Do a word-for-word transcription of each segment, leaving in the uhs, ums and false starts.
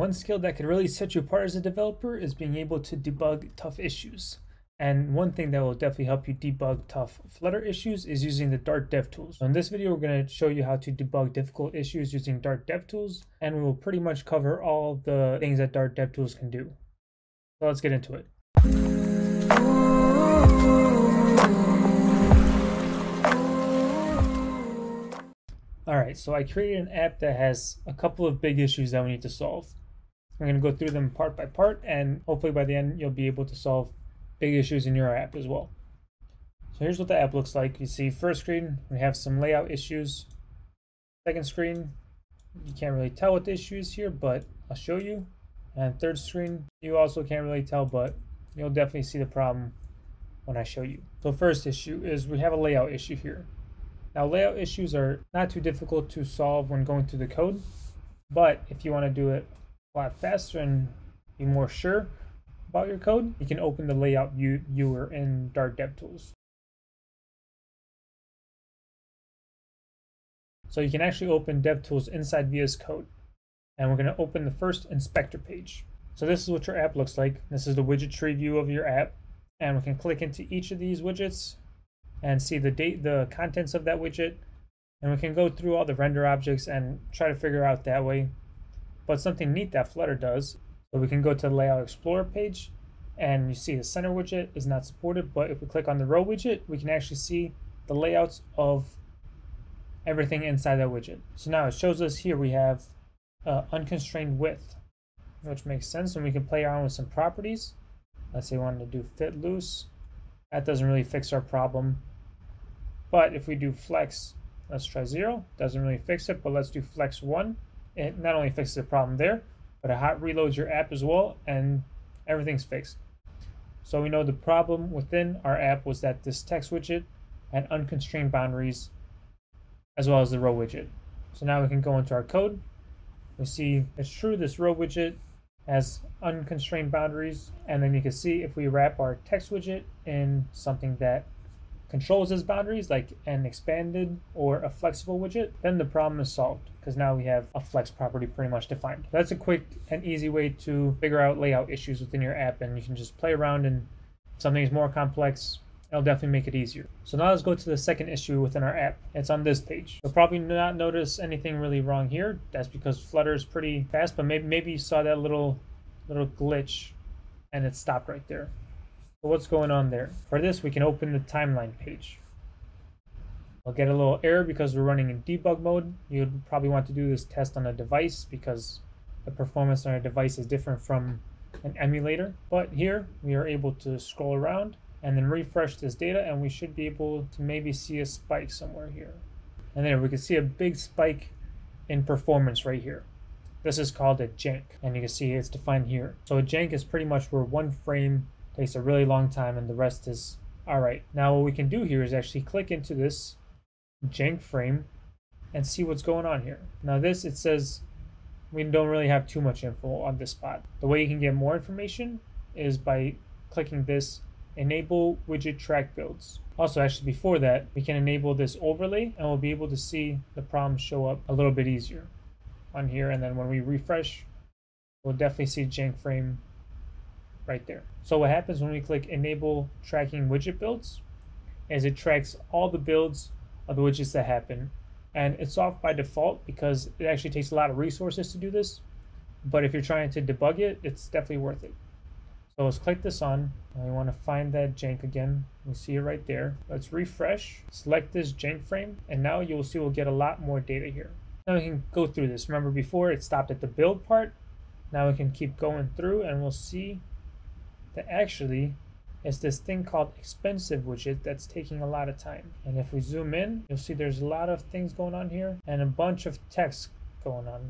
One skill that can really set you apart as a developer is being able to debug tough issues. And one thing that will definitely help you debug tough Flutter issues is using the Dart DevTools. So in this video, we're going to show you how to debug difficult issues using Dart DevTools, and we will pretty much cover all the things that Dart DevTools can do. So let's get into it. All right, so I created an app that has a couple of big issues that we need to solve. I'm going to go through them part by part, and hopefully by the end, you'll be able to solve big issues in your app as well. So here's what the app looks like. You see, first screen, we have some layout issues. Second screen, you can't really tell what the issue is here, but I'll show you. And third screen, you also can't really tell, but you'll definitely see the problem when I show you. So first issue is we have a layout issue here. Now layout issues are not too difficult to solve when going through the code, but if you want to do it a lot faster and be more sure about your code, you can open the layout view viewer in Dart DevTools. So you can actually open DevTools inside V S Code, and we're going to open the first inspector page. So this is what your app looks like. This is the widget tree view of your app, and we can click into each of these widgets and see the date, the contents of that widget, and we can go through all the render objects and try to figure out that way. But something neat that Flutter does. So we can go to the Layout Explorer page, and you see the center widget is not supported, but if we click on the row widget, we can actually see the layouts of everything inside that widget. So now it shows us here we have uh, unconstrained width, which makes sense, and we can play around with some properties. Let's say we wanted to do fit loose. That doesn't really fix our problem, but if we do flex, let's try zero, doesn't really fix it, but let's do flex one. It not only fixes the problem there, but it hot reloads your app as well, and everything's fixed. So we know the problem within our app was that this text widget had unconstrained boundaries, as well as the row widget. So now we can go into our code. We see it's true, this row widget has unconstrained boundaries, and then you can see if we wrap our text widget in something that controls those boundaries, like an expanded or a flexible widget, then the problem is solved, because now we have a flex property pretty much defined. That's a quick and easy way to figure out layout issues within your app, and you can just play around, and if something is more complex, it'll definitely make it easier. So now let's go to the second issue within our app. It's on this page. You'll probably not notice anything really wrong here. That's because Flutter is pretty fast, but maybe, maybe you saw that little, little glitch and it stopped right there. So what's going on there? For this, we can open the timeline page. We'll get a little error because we're running in debug mode. You'd probably want to do this test on a device because the performance on a device is different from an emulator. But here, we are able to scroll around and then refresh this data, and we should be able to maybe see a spike somewhere here. And there, we can see a big spike in performance right here. This is called a jank, and you can see it's defined here. So a jank is pretty much where one frame takes a really long time and the rest is all right. Now what we can do here is actually click into this jank frame and see what's going on here. Now this, it says we don't really have too much info on this spot. The way you can get more information is by clicking this enable widget track builds. Also, actually before that, we can enable this overlay and we'll be able to see the problem show up a little bit easier on here, and then when we refresh, we'll definitely see jank frame right there. So what happens when we click enable tracking widget builds is it tracks all the builds of the widgets that happen, and it's off by default because it actually takes a lot of resources to do this, but if you're trying to debug it, it's definitely worth it. So let's click this on, and we want to find that jank again. We see it right there. Let's refresh, select this jank frame, and now you'll see we'll get a lot more data here. Now we can go through this. Remember before it stopped at the build part. Now we can keep going through and we'll see that actually it's this thing called expensive widget that's taking a lot of time. And if we zoom in, you'll see there's a lot of things going on here and a bunch of text going on.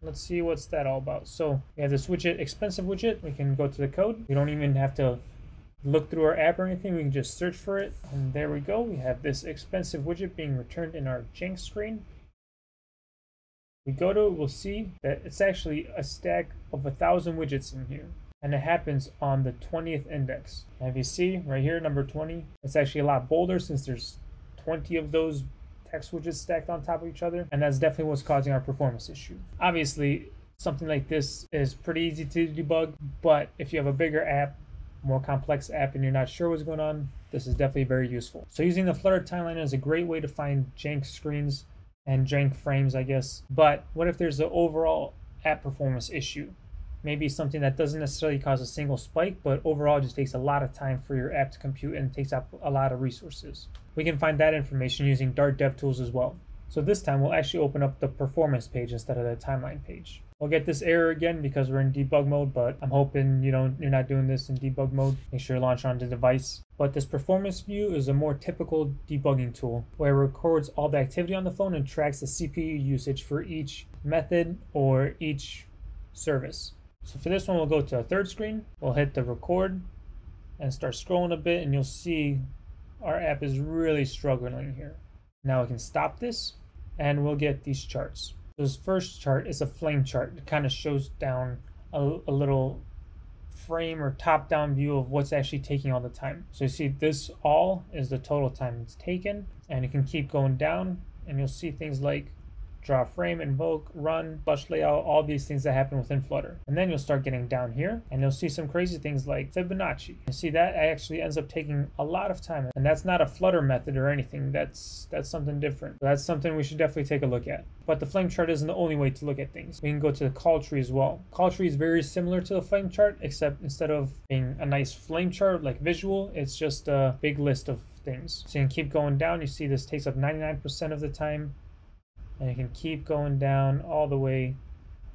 Let's see what's that all about. So we have this widget, expensive widget. We can go to the code. We don't even have to look through our app or anything. We can just search for it. And there we go. We have this expensive widget being returned in our jank screen. We go to it, we'll see that it's actually a stack of a thousand widgets in here. And it happens on the twentieth index. And if you see right here, number twenty, it's actually a lot bolder since there's twenty of those text widgets stacked on top of each other. And that's definitely what's causing our performance issue. Obviously, something like this is pretty easy to debug, but if you have a bigger app, more complex app, and you're not sure what's going on, this is definitely very useful. So using the Flutter timeline is a great way to find jank screens and jank frames, I guess. But what if there's an overall app performance issue? Maybe something that doesn't necessarily cause a single spike, but overall just takes a lot of time for your app to compute and takes up a lot of resources. We can find that information using Dart DevTools as well. So this time we'll actually open up the performance page instead of the timeline page. We'll get this error again because we're in debug mode, but I'm hoping you don't, you're not doing this in debug mode. Make sure you launch on the device. But this performance view is a more typical debugging tool where it records all the activity on the phone and tracks the C P U usage for each method or each service. So for this one, we'll go to our third screen. We'll hit the record and start scrolling a bit, and you'll see our app is really struggling here. Now we can stop this and we'll get these charts. This first chart is a flame chart. It kind of shows down a, a little frame or top-down view of what's actually taking all the time. So you see this all is the total time it's taken, and you can keep going down and you'll see things like draw frame, invoke, run, flush layout, all these things that happen within Flutter. And then you'll start getting down here and you'll see some crazy things like Fibonacci. You see that actually ends up taking a lot of time, and that's not a Flutter method or anything. That's that's something different. That's something we should definitely take a look at. But the flame chart isn't the only way to look at things. We can go to the call tree as well. Call tree is very similar to the flame chart, except instead of being a nice flame chart like visual, it's just a big list of things. So you can keep going down. You see this takes up ninety-nine percent of the time. And you can keep going down all the way,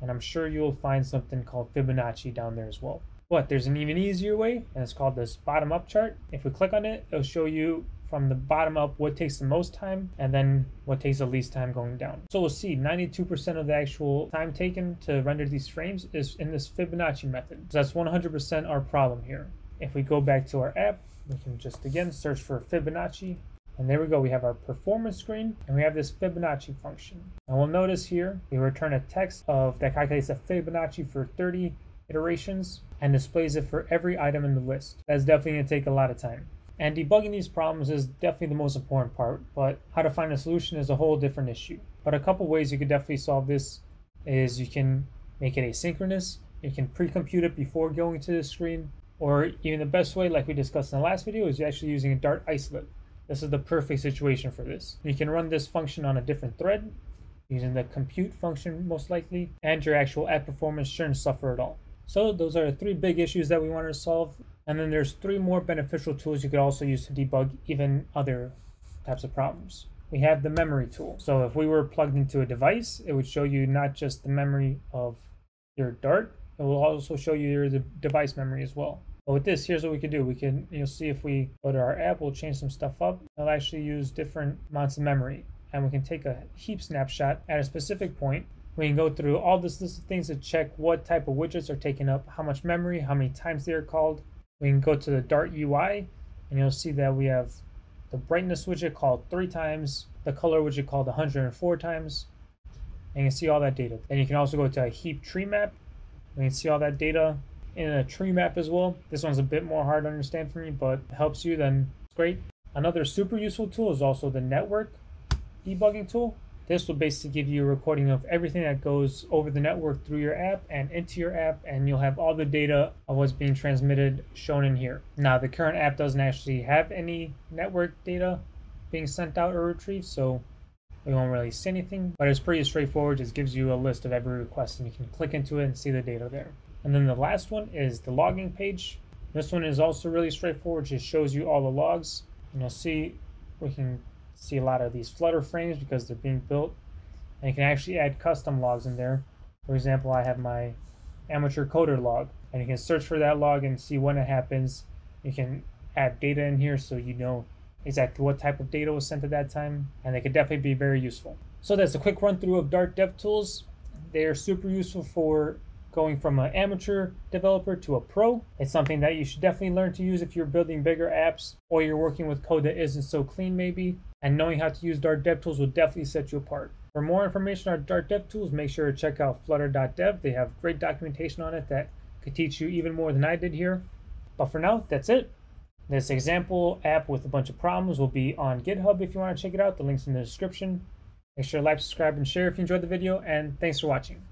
and I'm sure you'll find something called Fibonacci down there as well. But there's an even easier way, and it's called this bottom-up chart. If we click on it, it'll show you from the bottom up what takes the most time and then what takes the least time going down. So we'll see ninety-two percent of the actual time taken to render these frames is in this Fibonacci method. So that's one hundred percent our problem here. If we go back to our app, we can just again search for Fibonacci. And there we go, we have our performance screen and we have this Fibonacci function. And we'll notice here, we return a text of that calculates the Fibonacci for thirty iterations and displays it for every item in the list. That's definitely gonna take a lot of time. And debugging these problems is definitely the most important part, but how to find a solution is a whole different issue. But a couple ways you could definitely solve this is you can make it asynchronous, you can pre-compute it before going to the screen, or even the best way, like we discussed in the last video, is actually using a Dart isolate. This is the perfect situation for this. You can run this function on a different thread using the compute function most likely, and your actual app performance shouldn't suffer at all. So those are the three big issues that we wanted to solve. And then there's three more beneficial tools you could also use to debug even other types of problems. We have the memory tool. So if we were plugged into a device, it would show you not just the memory of your Dart, it will also show you your device memory as well. But with this, here's what we can do. We can, you'll see if we go to our app, we'll change some stuff up. It'll actually use different amounts of memory. And we can take a heap snapshot at a specific point. We can go through all this list of things to check what type of widgets are taking up, how much memory, how many times they are called. We can go to the Dart U I, and you'll see that we have the brightness widget called three times, the color widget called one hundred four times, and you can see all that data. And you can also go to a heap tree map, and you can see all that data in a tree map as well. This one's a bit more hard to understand for me, but helps you, then it's great. Another super useful tool is also the network debugging tool. This will basically give you a recording of everything that goes over the network through your app and into your app, and you'll have all the data of what's being transmitted shown in here. Now, the current app doesn't actually have any network data being sent out or retrieved, so we won't really see anything, but it's pretty straightforward. It just gives you a list of every request, and you can click into it and see the data there. And then the last one is the logging page. This one is also really straightforward. It just shows you all the logs. And you'll see, we can see a lot of these Flutter frames because they're being built. And you can actually add custom logs in there. For example, I have my amateur coder log. And you can search for that log and see when it happens. You can add data in here so you know exactly what type of data was sent at that time. And they could definitely be very useful. So that's a quick run through of Dart DevTools. They are super useful for going from an amateur developer to a pro. It's something that you should definitely learn to use if you're building bigger apps or you're working with code that isn't so clean maybe, and knowing how to use Dart DevTools will definitely set you apart. For more information on Dart DevTools, make sure to check out flutter dot dev. They have great documentation on it that could teach you even more than I did here. But for now, that's it. This example app with a bunch of problems will be on GitHub if you want to check it out. The link's in the description. Make sure to like, subscribe, and share if you enjoyed the video, and thanks for watching.